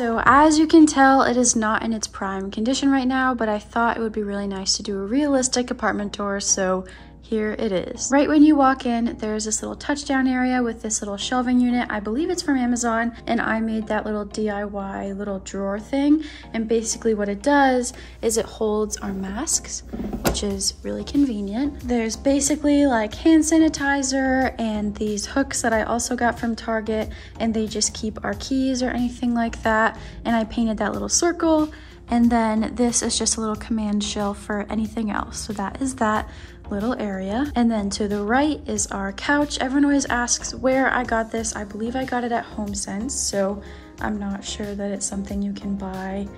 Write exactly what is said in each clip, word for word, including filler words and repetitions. So as you can tell, it is not in its prime condition right now, but I thought it would be really nice to do a realistic apartment tour, so here it is. Right when you walk in, there's this little touchdown area with this little shelving unit. I believe it's from Amazon, and I made that little D I Y little drawer thing. And basically what it does is it holds our masks, which is really convenient. There's basically like hand sanitizer and these hooks that I also got from Target, and they just keep our keys or anything like that. And I painted that little circle. And then this is just a little command shell for anything else. So that is that little area. And then to the right is our couch. Everyone always asks where I got this. I believe I got it at HomeSense, so I'm not sure that it's something you can buy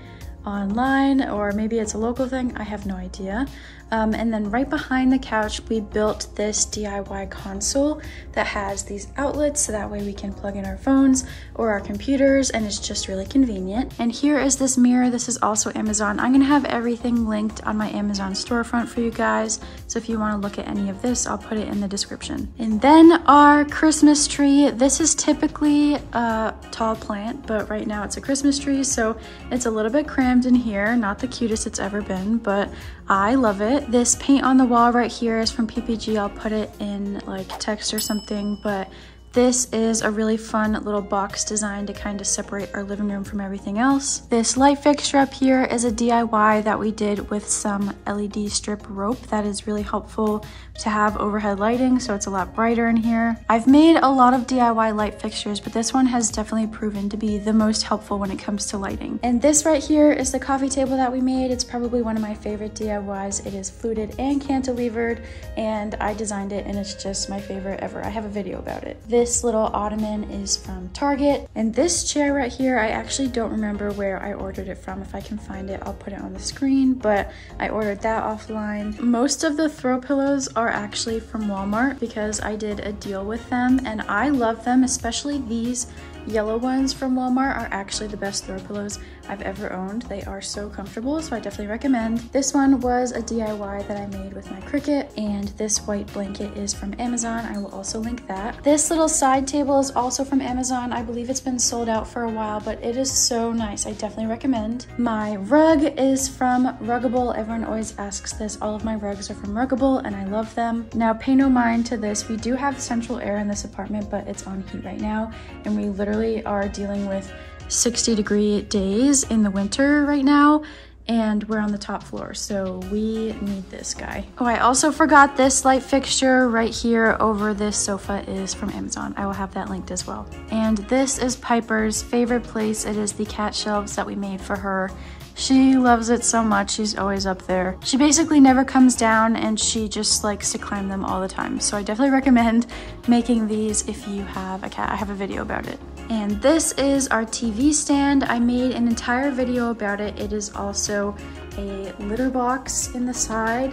online, or maybe it's a local thing, I have no idea. Um, and then right behind the couch, we built this D I Y console that has these outlets, so that way we can plug in our phones or our computers, and it's just really convenient. And here is this mirror. This is also Amazon. I'm gonna have everything linked on my Amazon storefront for you guys, so if you wanna look at any of this, I'll put it in the description. And then our Christmas tree. This is typically a tall plant, but right now it's a Christmas tree, so it's a little bit cramped in here, not the cutest it's ever been, but I love it. This paint on the wall right here is from P P G. I'll put it in like text or something, but this is a really fun little box design to kind of separate our living room from everything else. This light fixture up here is a D I Y that we did with some L E D strip rope that is really helpful to have overhead lighting, so it's a lot brighter in here. I've made a lot of D I Y light fixtures, but this one has definitely proven to be the most helpful when it comes to lighting. And this right here is the coffee table that we made. It's probably one of my favorite D I Ys. It is fluted and cantilevered, and I designed it, and it's just my favorite ever. I have a video about it. This little ottoman is from Target, and this chair right here, I actually don't remember where I ordered it from. If I can find it, I'll put it on the screen, but I ordered that offline. Most of the throw pillows are actually from Walmart because I did a deal with them, and I love them, especially these yellow ones from Walmart are actually the best throw pillows I've ever owned. They are so comfortable, so I definitely recommend. This one was a D I Y that I made with my Cricut, and this white blanket is from Amazon. I will also link that. This little side table is also from Amazon. I believe it's been sold out for a while, but it is so nice. I definitely recommend. My rug is from Ruggable. Everyone always asks this. All of my rugs are from Ruggable, and I love them. Now, pay no mind to this. We do have central air in this apartment, but it's on heat right now, and we literally are dealing with sixty degree days in the winter right now, and we're on the top floor, so we need this guy. Oh, I also forgot this light fixture right here over this sofa is from Amazon. I will have that linked as well. And this is Piper's favorite place. It is the cat shelves that we made for her. She loves it so much. She's always up there. She basically never comes down, and she just likes to climb them all the time. So I definitely recommend making these if you have a cat. I have a video about it. And this is our T V stand. I made an entire video about it. It is also a litter box in the side,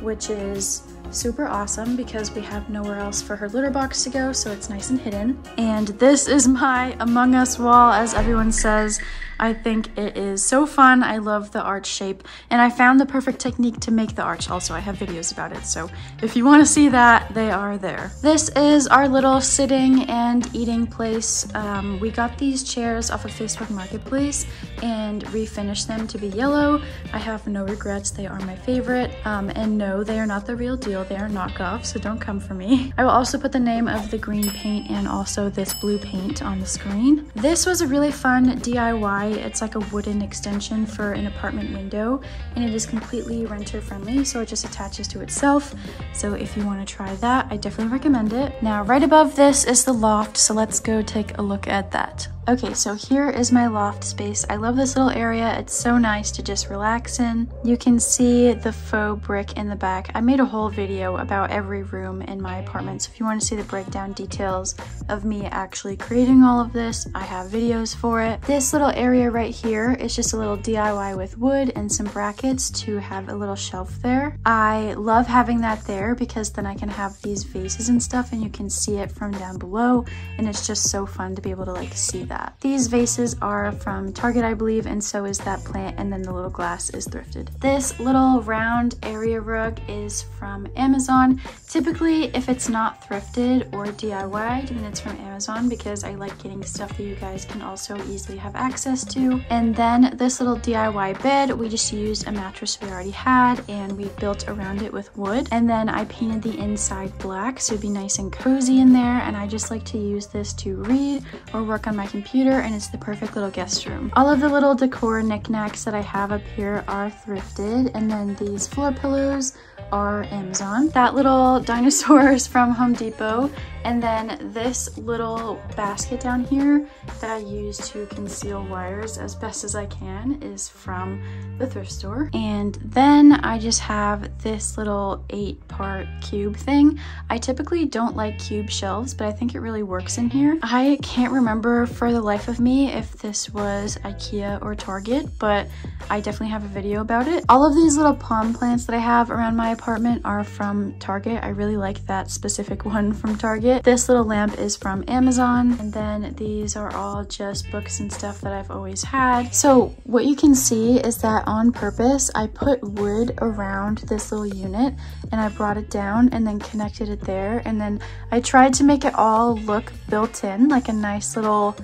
which is super awesome because we have nowhere else for her litter box to go, so it's nice and hidden. And this is my Among Us wall, as everyone says. I think it is so fun. I love the arch shape, and I found the perfect technique to make the arch. Also, I have videos about it, so if you want to see that, they are there. This is our little sitting and eating place. Um, we got these chairs off of Facebook Marketplace and refinished them to be yellow. I have no regrets. They are my favorite. Um, and no, they are not the real deal. They are knockoffs, so don't come for me. I will also put the name of the green paint and also this blue paint on the screen. This was a really fun D I Y. It's like a wooden extension for an apartment window, and it is completely renter friendly, so it just attaches to itself. So if you want to try that, I definitely recommend it. Now, right above this is the loft, so let's go take a look at that. Okay, so here is my loft space. I love this little area. It's so nice to just relax in. You can see the faux brick in the back. I made a whole video about every room in my apartment, so if you want to see the breakdown details of me actually creating all of this, I have videos for it. This little area right here is just a little D I Y with wood and some brackets to have a little shelf there. I love having that there because then I can have these vases and stuff, and you can see it from down below, and it's just so fun to be able to like see that. that. These vases are from Target, I believe, and so is that plant, and then the little glass is thrifted. This little round area rug is from Amazon. Typically, if it's not thrifted or D I Y'd, then it's from Amazon because I like getting stuff that you guys can also easily have access to. And then this little D I Y bed, we just used a mattress we already had and we built around it with wood. And then I painted the inside black so it'd be nice and cozy in there, and I just like to use this to read or work on my computer, and it's the perfect little guest room. All of the little decor knickknacks that I have up here are thrifted, and then these floor pillows are Amazon. That little dinosaur is from Home Depot, and then this little basket down here that I use to conceal wires as best as I can is from the thrift store. And then I just have this little eight part cube thing. I typically don't like cube shelves, but I think it really works in here. I can't remember for the life of me if this was IKEA or Target, but I definitely have a video about it. All of these little palm plants that I have around my apartment are from Target. I really like that specific one from Target. This little lamp is from Amazon, and then these are all just books and stuff that I've always had. So what you can see is that on purpose I put wood around this little unit and I brought it down and then connected it there, and then I tried to make it all look built in like a nice little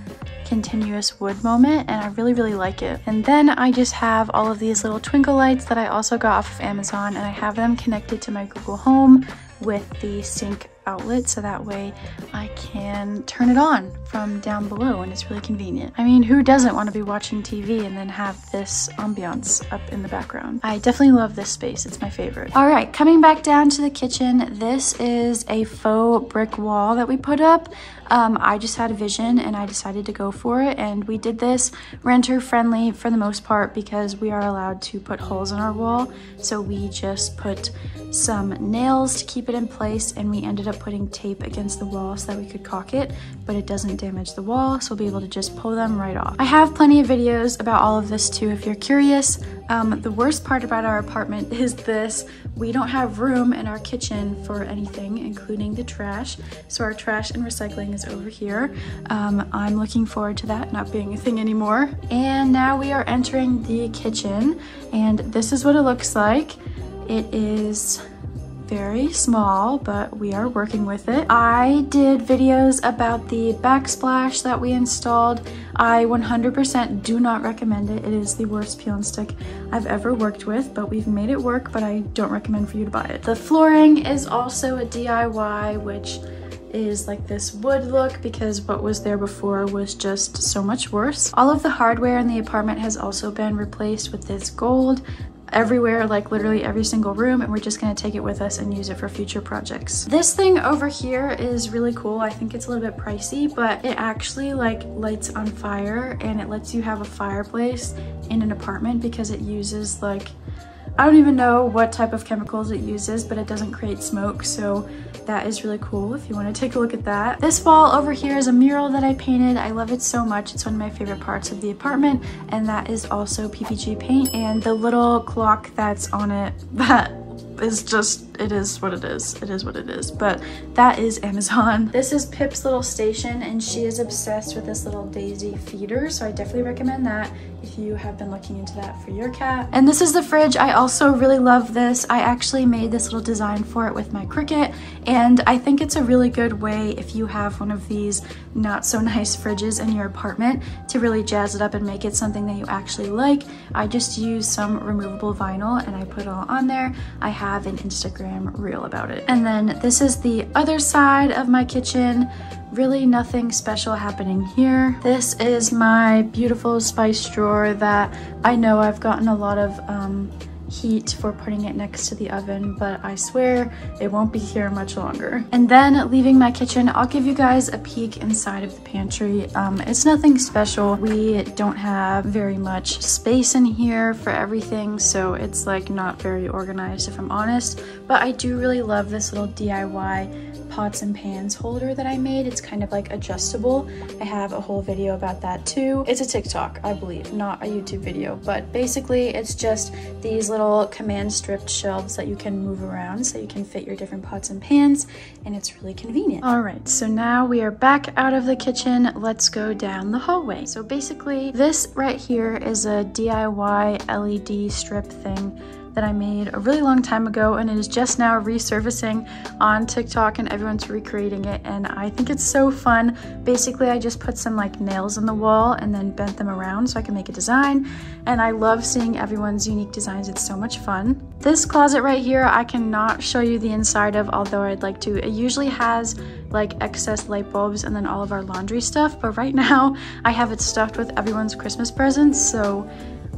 continuous wood moment, and I really really like it. And then I just have all of these little twinkle lights that I also got off of Amazon, and I have them connected to my Google Home with the sync outlet, so that way I can turn it on from down below, and it's really convenient. I mean, who doesn't want to be watching T V and then have this ambiance up in the background? I definitely love this space, it's my favorite. All right, coming back down to the kitchen, this is a faux brick wall that we put up. Um, I just had a vision and I decided to go for it, and we did this renter friendly for the most part because we are allowed to put holes in our wall. So we just put some nails to keep it in place, and we ended up putting tape against the wall so that we could caulk it, but it doesn't damage the wall, so we'll be able to just pull them right off. I have plenty of videos about all of this too if you're curious. Um, the worst part about our apartment is this: we don't have room in our kitchen for anything, including the trash. So our trash and recycling is over here. Um, I'm looking forward to that not being a thing anymore. And now we are entering the kitchen, and this is what it looks like. It is very small, but we are working with it. I did videos about the backsplash that we installed. I one hundred percent do not recommend it. It is the worst peel and stick I've ever worked with, but we've made it work, but I don't recommend for you to buy it. The flooring is also a D I Y, which is like this wood look because what was there before was just so much worse. All of the hardware in the apartment has also been replaced with this gold everywhere, like literally every single room, and we're just going to take it with us and use it for future projects. This thing over here is really cool. I think it's a little bit pricey, but it actually like lights on fire, and it lets you have a fireplace in an apartment because it uses like, I don't even know what type of chemicals it uses, but it doesn't create smoke, so that is really cool if you want to take a look at that. This wall over here is a mural that I painted. I love it so much. It's one of my favorite parts of the apartment, and that is also P P G paint, and the little clock that's on it, that is just, it is what it is. It is what it is, but that is Amazon. This is Pip's little station, and she is obsessed with this little daisy feeder, so I definitely recommend that if you have been looking into that for your cat. And this is the fridge. I also really love this. I actually made this little design for it with my Cricut, and I think it's a really good way if you have one of these not so nice fridges in your apartment to really jazz it up and make it something that you actually like. I just used some removable vinyl and I put it all on there. I have an Instagram reel about it. And then this is the other side of my kitchen. Really nothing special happening here. This is my beautiful spice drawer that I know I've gotten a lot of um, heat for putting it next to the oven, but I swear it won't be here much longer. And then leaving my kitchen, I'll give you guys a peek inside of the pantry. Um, it's nothing special. We don't have very much space in here for everything, so it's like not very organized if I'm honest, but I do really love this little D I Y pots and pans holder that I made. It's kind of like adjustable. I have a whole video about that too. It's a TikTok, I believe, not a YouTube video, but basically it's just these little command stripped shelves that you can move around so you can fit your different pots and pans, and it's really convenient. All right, so now we are back out of the kitchen. Let's go down the hallway. So basically this right here is a D I Y L E D strip thing that I made a really long time ago, and it is just now resurfacing on TikTok and everyone's recreating it, and I think it's so fun. Basically, I just put some like nails on the wall and then bent them around so I can make a design, and I love seeing everyone's unique designs. It's so much fun. This closet right here, I cannot show you the inside of, although I'd like to. It usually has like excess light bulbs and then all of our laundry stuff, but right now I have it stuffed with everyone's Christmas presents, so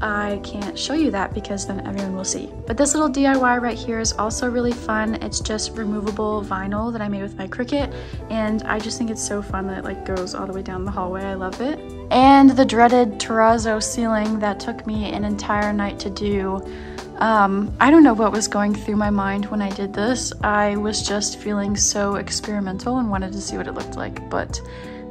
I can't show you that because then everyone will see. But this little D I Y right here is also really fun. It's just removable vinyl that I made with my Cricut, and I just think it's so fun that it like goes all the way down the hallway. I love it. And the dreaded terrazzo ceiling that took me an entire night to do. Um, I don't know what was going through my mind when I did this. I was just feeling so experimental and wanted to see what it looked like, but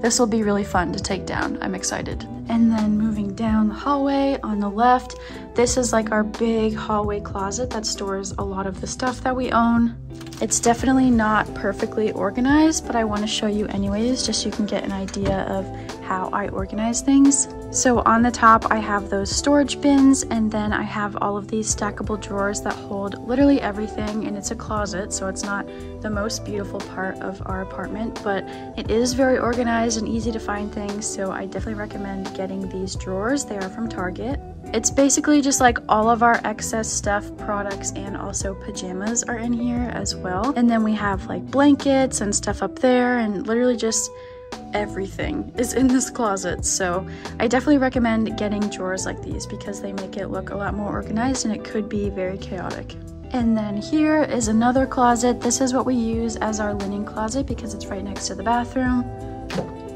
this will be really fun to take down. I'm excited. And then moving down the hallway on the left, this is like our big hallway closet that stores a lot of the stuff that we own. It's definitely not perfectly organized, but I want to show you anyways, just so you can get an idea of how I organize things. So on the top, I have those storage bins, and then I have all of these stackable drawers that hold literally everything, and it's a closet, so it's not the most beautiful part of our apartment, but it is very organized and easy to find things, so I definitely recommend getting these drawers. They are from Target. It's basically just like all of our excess stuff, products, and also pajamas are in here as well. And then we have like blankets and stuff up there, and literally just everything is in this closet. So I definitely recommend getting drawers like these because they make it look a lot more organized, and it could be very chaotic. And then here is another closet. This is what we use as our linen closet because it's right next to the bathroom.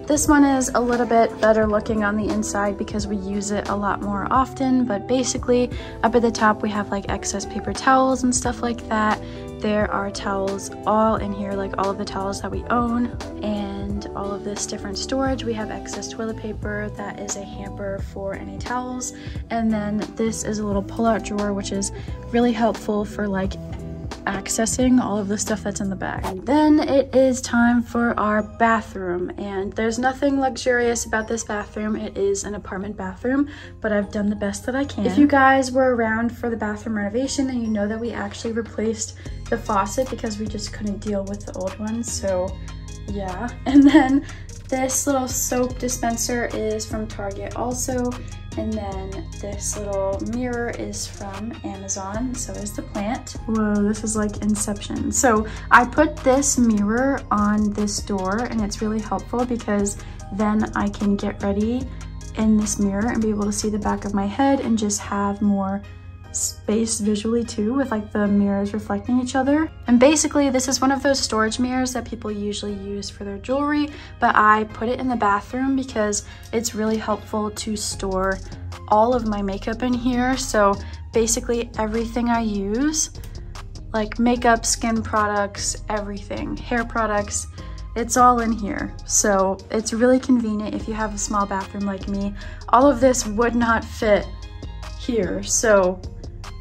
This one is a little bit better looking on the inside because we use it a lot more often, but basically up at the top we have like excess paper towels and stuff like that. There are towels all in here, like all of the towels that we own, and all of this different storage. We have excess toilet paper that is a hamper for any towels, and then this is a little pull-out drawer which is really helpful for like accessing all of the stuff that's in the back. And then it is time for our bathroom, and there's nothing luxurious about this bathroom. It is an apartment bathroom, but I've done the best that I can. If you guys were around for the bathroom renovation, and you know that we actually replaced the faucet because we just couldn't deal with the old one, so yeah. And then this little soap dispenser is from Target also, and then this little mirror is from Amazon, so is the plant. Whoa, this is like Inception. So I put this mirror on this door, and it's really helpful because then I can get ready in this mirror and be able to see the back of my head and just have more space visually too, with like the mirrors reflecting each other. And basically this is one of those storage mirrors that people usually use for their jewelry, but I put it in the bathroom because it's really helpful to store all of my makeup in here. So basically everything I use, like makeup, skin products, everything, hair products, it's all in here. So it's really convenient if you have a small bathroom like me. All of this would not fit here, so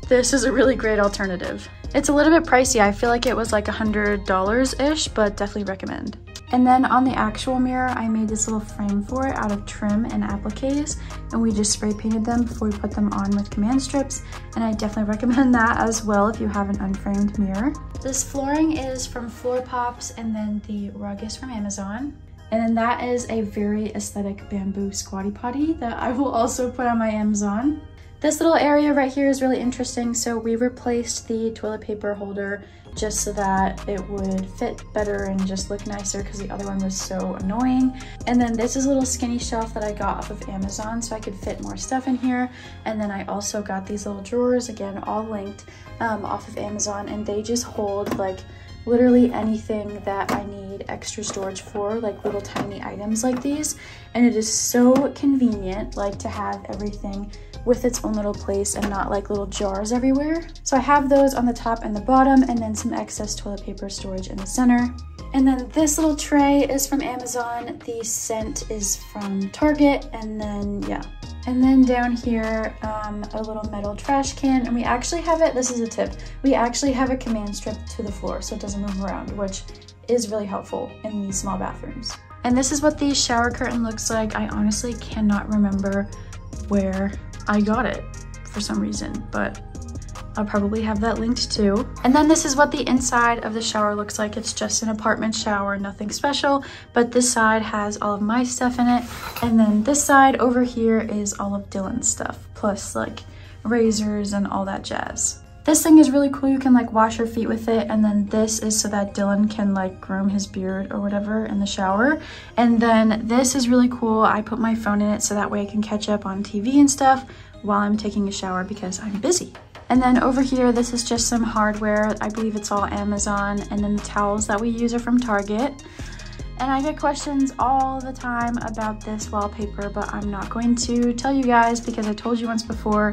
this is a really great alternative. It's a little bit pricey. I feel like it was like a hundred dollars-ish, but definitely recommend. And then on the actual mirror, I made this little frame for it out of trim and appliques, and we just spray painted them before we put them on with command strips, and I definitely recommend that as well if you have an unframed mirror. This flooring is from Floor Pops, and then the rug is from Amazon. And then that is a very aesthetic bamboo squatty potty that I will also put on my Amazon. This little area right here is really interesting, so we replaced the toilet paper holder just so that it would fit better and just look nicer because the other one was so annoying. And then this is a little skinny shelf that I got off of Amazon so I could fit more stuff in here. And then I also got these little drawers, again all linked um, off of Amazon, and they just hold like literally anything that I need extra storage for, like little tiny items like these. And it is so convenient, like to have everything with its own little place and not like little jars everywhere. So I have those on the top and the bottom, and then some excess toilet paper storage in the center. And then this little tray is from Amazon. The scent is from Target. And then, yeah. And then down here, um, a little metal trash can. And we actually have it, this is a tip, we actually have a command strip to the floor so it doesn't move around, which is really helpful in these small bathrooms. And this is what the shower curtain looks like. I honestly cannot remember where I got it for some reason, but I'll probably have that linked too. And then this is what the inside of the shower looks like. It's just an apartment shower, nothing special, but this side has all of my stuff in it. And then this side over here is all of Dylan's stuff, plus like razors and all that jazz. This thing is really cool. You can like wash your feet with it. And then this is so that Dylan can like groom his beard or whatever in the shower. And then this is really cool. I put my phone in it so that way I can catch up on T V and stuff while I'm taking a shower because I'm busy. And then over here, this is just some hardware. I believe it's all Amazon. And then the towels that we use are from Target. And I get questions all the time about this wallpaper, but I'm not going to tell you guys because I told you once before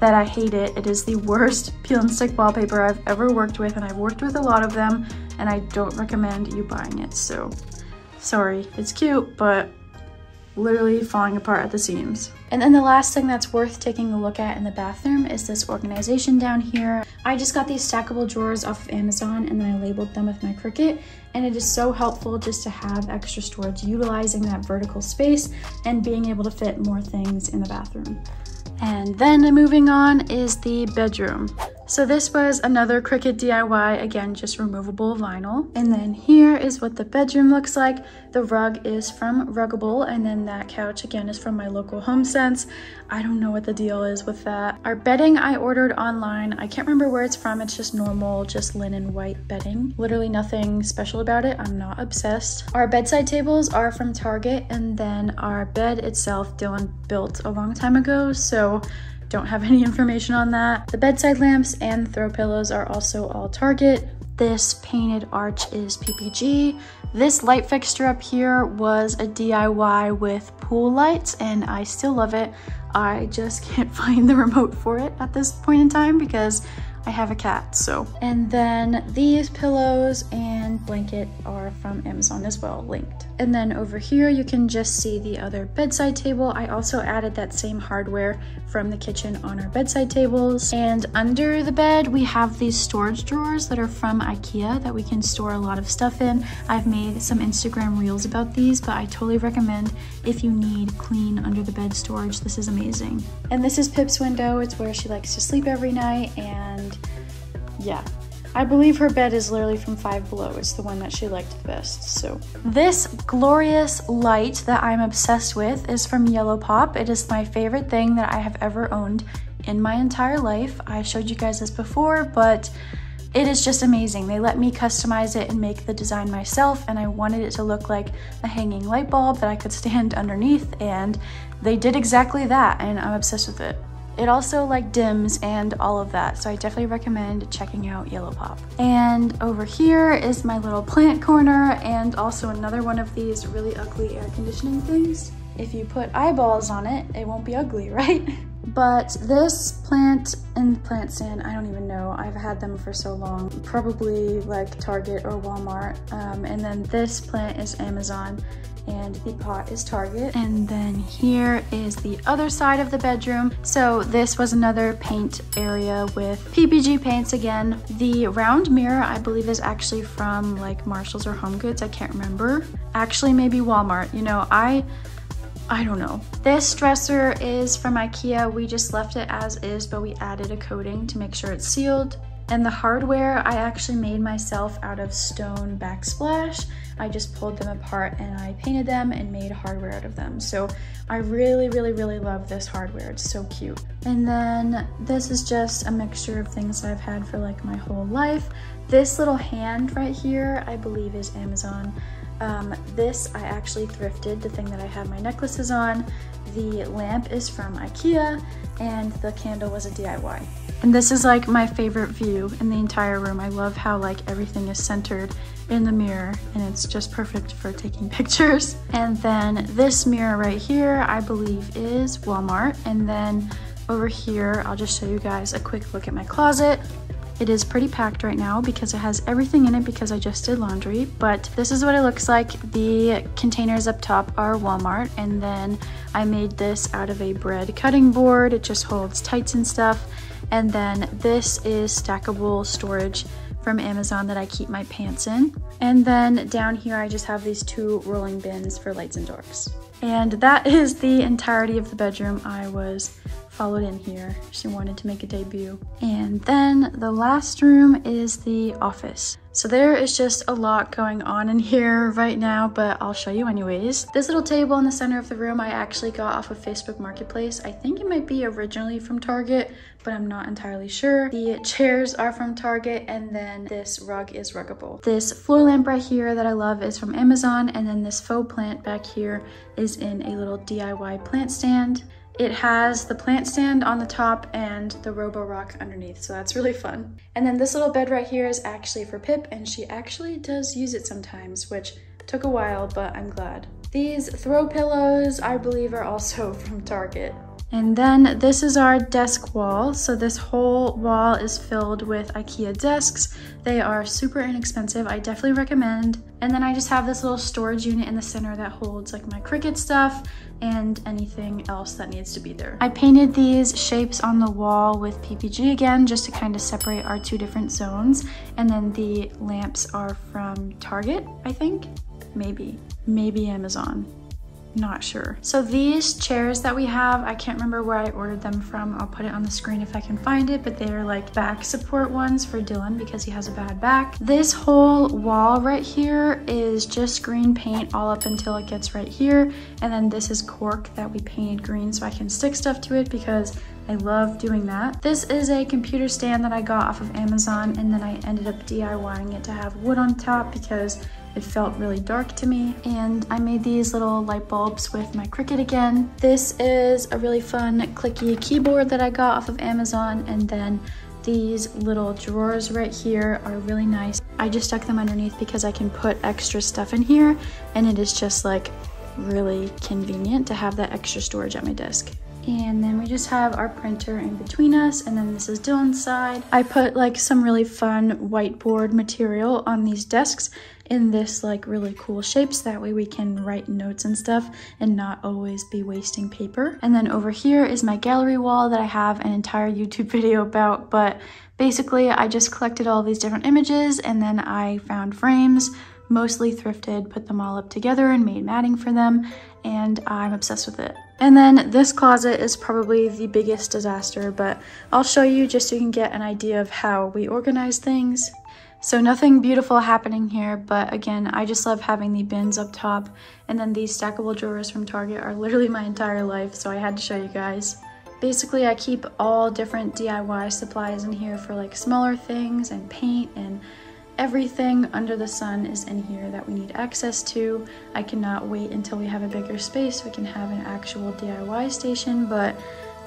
that I hate it. It is the worst peel and stick wallpaper I've ever worked with, and I've worked with a lot of them, and I don't recommend you buying it, so sorry. It's cute, but literally falling apart at the seams. And then the last thing that's worth taking a look at in the bathroom is this organization down here. I just got these stackable drawers off of Amazon and then I labeled them with my Cricut, and it is so helpful just to have extra storage, utilizing that vertical space and being able to fit more things in the bathroom. And then moving on is the bedroom. So this was another Cricut D I Y, again, just removable vinyl. And then here is what the bedroom looks like. The rug is from Ruggable, and then that couch, again, is from my local HomeSense. I don't know what the deal is with that. Our bedding I ordered online. I can't remember where it's from. It's just normal, just linen white bedding. Literally nothing special about it. I'm not obsessed. Our bedside tables are from Target, and then our bed itself, Dylan built a long time ago, so don't have any information on that. The bedside lamps and throw pillows are also all Target. This painted arch is P P G. This light fixture up here was a D I Y with pool lights, and I still love it. I just can't find the remote for it at this point in time because I have a cat, so. And then these pillows and blanket are from Amazon as well, linked. And then over here, you can just see the other bedside table. I also added that same hardware from the kitchen on our bedside tables. And under the bed, we have these storage drawers that are from IKEA that we can store a lot of stuff in. I've made some Instagram reels about these, but I totally recommend if you need clean under the bed storage, this is amazing. And this is Pip's window. It's where she likes to sleep every night, and yeah, I believe her bed is literally from Five Below. It's the one that she liked the best, so. This glorious light that I'm obsessed with is from Yellow Pop. It is my favorite thing that I have ever owned in my entire life. I showed you guys this before, but it is just amazing. They let me customize it and make the design myself, and I wanted it to look like a hanging light bulb that I could stand underneath, and they did exactly that, and I'm obsessed with it. It also like dims and all of that, so I definitely recommend checking out Yellow Pop. And over here is my little plant corner, and also another one of these really ugly air conditioning things. If you put eyeballs on it, it won't be ugly, right? But this plant and plant stand, I don't even know. I've had them for so long, probably like Target or Walmart. Um, and then this plant is Amazon, and the pot is Target. And then here is the other side of the bedroom. So this was another paint area with P P G paints again. The round mirror, I believe, is actually from like Marshalls or HomeGoods, I can't remember. Actually, maybe Walmart, you know, I, I don't know. This dresser is from IKEA. We just left it as is, but we added a coating to make sure it's sealed. And the hardware I actually made myself out of stone backsplash. I just pulled them apart and I painted them and made hardware out of them. So I really, really, really love this hardware. It's so cute. And then this is just a mixture of things I've had for like my whole life. This little hand right here, I believe, is Amazon. Um, this I actually thrifted, the thing that I have my necklaces on. The lamp is from IKEA, and the candle was a D I Y. And this is like my favorite view in the entire room. I love how like everything is centered in the mirror, and it's just perfect for taking pictures. And then this mirror right here, I believe, is Walmart. And then over here, I'll just show you guys a quick look at my closet. It is pretty packed right now because it has everything in it because I just did laundry, but this is what it looks like. The containers up top are Walmart, and then I made this out of a bread cutting board. It just holds tights and stuff. And then this is stackable storage from Amazon that I keep my pants in. And then down here I just have these two rolling bins for lights and dorks. And that is the entirety of the bedroom. I was followed in here. She wanted to make a debut. And then the last room is the office. So there is just a lot going on in here right now, but I'll show you anyways. This little table in the center of the room I actually got off of Facebook Marketplace. I think it might be originally from Target, but I'm not entirely sure. The chairs are from Target, and then this rug is Ruggable. This floor lamp right here that I love is from Amazon, and then this faux plant back here is in a little D I Y plant stand. It has the plant stand on the top and the Roborock underneath, so that's really fun. And then this little bed right here is actually for Pip, and she actually does use it sometimes, which took a while, but I'm glad. These throw pillows, I believe, are also from Target. And then this is our desk wall. So this whole wall is filled with IKEA desks. They are super inexpensive. I definitely recommend. And then I just have this little storage unit in the center that holds like my Cricut stuff and anything else that needs to be there. I painted these shapes on the wall with P P G again, just to kind of separate our two different zones. And then the lamps are from Target, I think. Maybe, maybe Amazon. Not sure. So these chairs that we have, I can't remember where I ordered them from. I'll put it on the screen if I can find it, but they are like back support ones for Dylan because he has a bad back. This whole wall right here is just green paint all up until it gets right here. And then this is cork that we painted green so I can stick stuff to it because I love doing that. This is a computer stand that I got off of Amazon, and then I ended up DIYing it to have wood on top because it felt really dark to me. And I made these little light bulbs with my Cricut again. This is a really fun clicky keyboard that I got off of Amazon, and then these little drawers right here are really nice. I just stuck them underneath because I can put extra stuff in here, and it is just like really convenient to have that extra storage at my desk. And then we just have our printer in between us, and then this is Dylan's side. I put like some really fun whiteboard material on these desks in this like really cool shapes, that way we can write notes and stuff and not always be wasting paper. And then over here is my gallery wall that I have an entire YouTube video about, but basically I just collected all these different images, and then I found frames, mostly thrifted, put them all up together and made matting for them, and I'm obsessed with it. And then this closet is probably the biggest disaster, but I'll show you just so you can get an idea of how we organize things. So nothing beautiful happening here, but again, I just love having the bins up top, and then these stackable drawers from Target are literally my entire life, so I had to show you guys. Basically, I keep all different D I Y supplies in here for like smaller things and paint, and everything under the sun is in here that we need access to. I cannot wait until we have a bigger space so we can have an actual D I Y station, but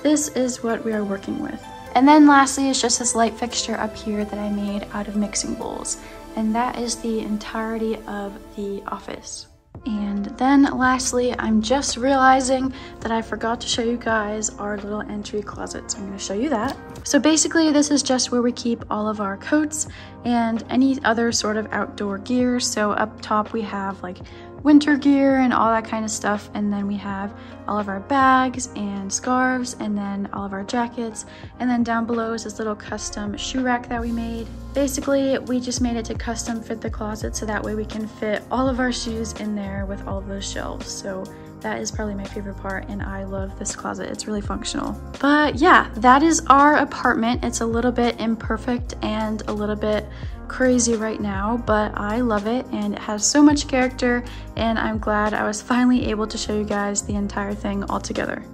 this is what we are working with. And then lastly is just this light fixture up here that I made out of mixing bowls. And that is the entirety of the office. And then lastly, I'm just realizing that I forgot to show you guys our little entry closet, so I'm going to show you that. So basically this is just where we keep all of our coats and any other sort of outdoor gear. So up top we have like winter gear and all that kind of stuff, and then we have all of our bags and scarves, and then all of our jackets, and then down below is this little custom shoe rack that we made. Basically we just made it to custom fit the closet so that way we can fit all of our shoes in there with all of those shelves, so that is probably my favorite part, and I love this closet. It's really functional. But yeah, that is our apartment. It's a little bit imperfect and a little bit crazy right now, but I love it, and it has so much character, and I'm glad I was finally able to show you guys the entire thing all together.